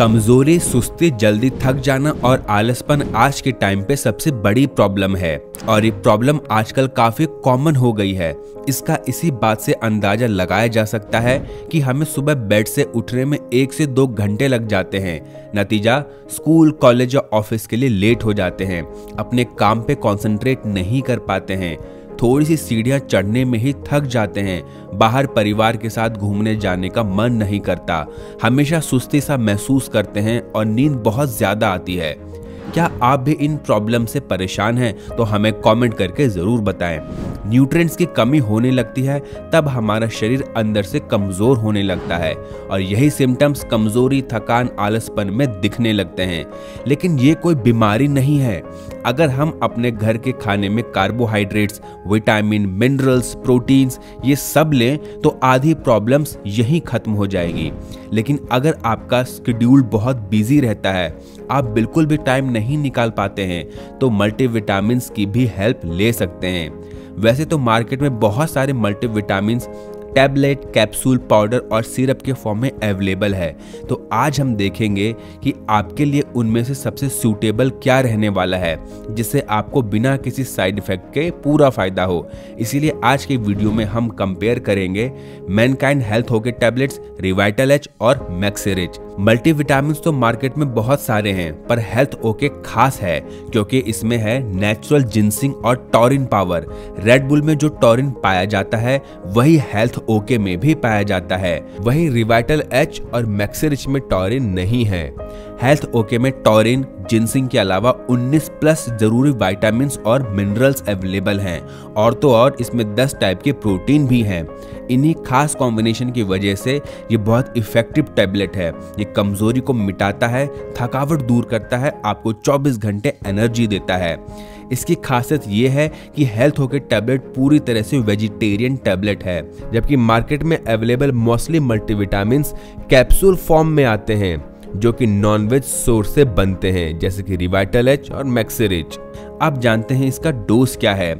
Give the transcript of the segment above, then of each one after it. कमजोरी, सुस्ती, जल्दी थक जाना और आलसपन आज के टाइम पे सबसे बड़ी प्रॉब्लम है और ये प्रॉब्लम आजकल काफी कॉमन हो गई है। इसका इसी बात से अंदाजा लगाया जा सकता है कि हमें सुबह बेड से उठने में 1 से 2 घंटे लग जाते हैं। नतीजा, स्कूल, कॉलेज या ऑफिस के लिए लेट हो जाते हैं, अपने काम पे कॉन्सेंट्रेट नहीं कर पाते हैं, थोड़ी सी सीढ़ियाँ चढ़ने में ही थक जाते हैं, बाहर परिवार के साथ घूमने जाने का मन नहीं करता, हमेशा सुस्ती सा महसूस करते हैं और नींद बहुत ज़्यादा आती है। क्या आप भी इन प्रॉब्लम से परेशान हैं? तो हमें कमेंट करके ज़रूर बताएं। न्यूट्रिएंट्स की कमी होने लगती है तब हमारा शरीर अंदर से कमज़ोर होने लगता है और यही सिम्टम्स कमज़ोरी, थकान, आलसपन में दिखने लगते हैं। लेकिन ये कोई बीमारी नहीं है। अगर हम अपने घर के खाने में कार्बोहाइड्रेट्स, विटामिन, मिनरल्स, प्रोटीन्स ये सब लें तो आधी प्रॉब्लम्स यहीं ख़त्म हो जाएगी। लेकिन अगर आपका स्केड्यूल बहुत बिजी रहता है, आप बिल्कुल भी टाइम नहीं निकाल पाते हैं, तो मल्टीविटामिन्स की भी हेल्प ले सकते हैं। वैसे तो मार्केट में बहुत सारे मल्टीविटामिन्स टैबलेट, कैप्सूल, पाउडर और सिरप के फॉर्म में अवेलेबल है, तो आज हम देखेंगे कि आपके लिए उनमें से सबसे सूटेबल क्या रहने वाला है जिससे आपको बिना किसी साइड इफ़ेक्ट के पूरा फ़ायदा हो। इसीलिए आज के वीडियो में हम कंपेयर करेंगे Mankind health okay tablets, Revital H और मैक्सिरिच। मल्टीविटामिन्स तो मार्केट में बहुत सारे हैं, पर हेल्थ ओके खास है क्योंकि इसमें है नेचुरल जिनसिंग और टॉरिन पावर। रेड बुल में जो टॉरिन पाया जाता है वही हेल्थ ओके में भी पाया जाता है। वहीं रिवाइटल एच और मैक्सिरिच में टॉरिन नहीं है। हेल्थ ओके में टॉरिन, जिनसिंग के अलावा 19 प्लस जरूरी विटामिन्स और मिनरल्स अवेलेबल हैं और तो और इसमें 10 टाइप के प्रोटीन भी हैं। इन्हीं खास कॉम्बिनेशन की वजह से ये बहुत इफेक्टिव टैबलेट है। ये कमजोरी को मिटाता है, थकावट दूर करता है, आपको 24 घंटे एनर्जी देता है। इसकी खासियत ये है कि हेल्थ ओके टैबलेट पूरी तरह से वेजिटेरियन टैबलेट है, जबकि मार्केट में available mostly multivitamins capsule form में आते हैं जो कि नॉनवेज सोर्स से बनते हैं, जैसे कि रिवाइटल एच और मैक्सिरिच। आप जानते हैं इसका डोज क्या है।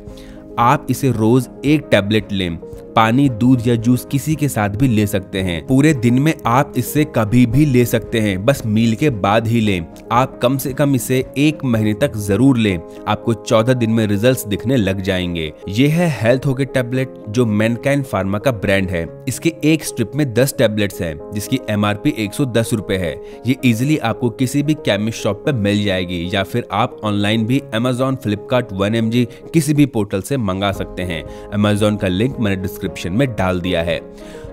आप इसे रोज 1 टैबलेट लें, पानी, दूध या जूस किसी के साथ भी ले सकते हैं। पूरे दिन में आप इसे कभी भी ले सकते हैं, बस मील के बाद ही लें। आप कम से कम इसे 1 महीने तक जरूर लें, आपको 14 दिन में रिजल्ट्स दिखने लग जाएंगे। ये है हेल्थ ओके टैबलेट जो मैनकाइंड फार्मा का ब्रांड है। इसके 1 स्ट्रिप में 10 टैबलेट्स हैं जिसकी MRP 110 रुपये है। ये इजिली आपको किसी भी केमिस्ट शॉप पर मिल जाएगी या फिर आप ऑनलाइन भी Amazon, Flipkart, 1mg किसी भी पोर्टल से मंगा सकते हैं। Amazon का लिंक मैंने डिस्क्रिप्शन में डाल दिया है।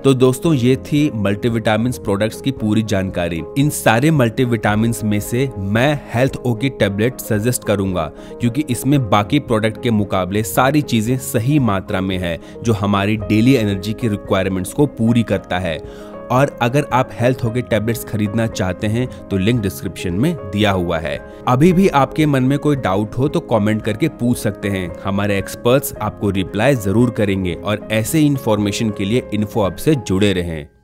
तो दोस्तों, ये थी मल्टीविटामिन्स प्रोडक्ट्स की पूरी जानकारी। इन सारे मल्टीविटामिन्स में से मैं हेल्थ ओके टैबलेट सजेस्ट करूंगा क्योंकि इसमें बाकी प्रोडक्ट के मुकाबले सारी चीज़ें सही मात्रा में है जो हमारी डेली एनर्जी की रिक्वायरमेंट्स को पूरी करता है। और अगर आप हेल्थ ओके टैबलेट्स खरीदना चाहते हैं तो लिंक डिस्क्रिप्शन में दिया हुआ है। अभी भी आपके मन में कोई डाउट हो तो कमेंट करके पूछ सकते हैं, हमारे एक्सपर्ट्स आपको रिप्लाई जरूर करेंगे। और ऐसे इन्फॉर्मेशन के लिए इन्फो अब से जुड़े रहें।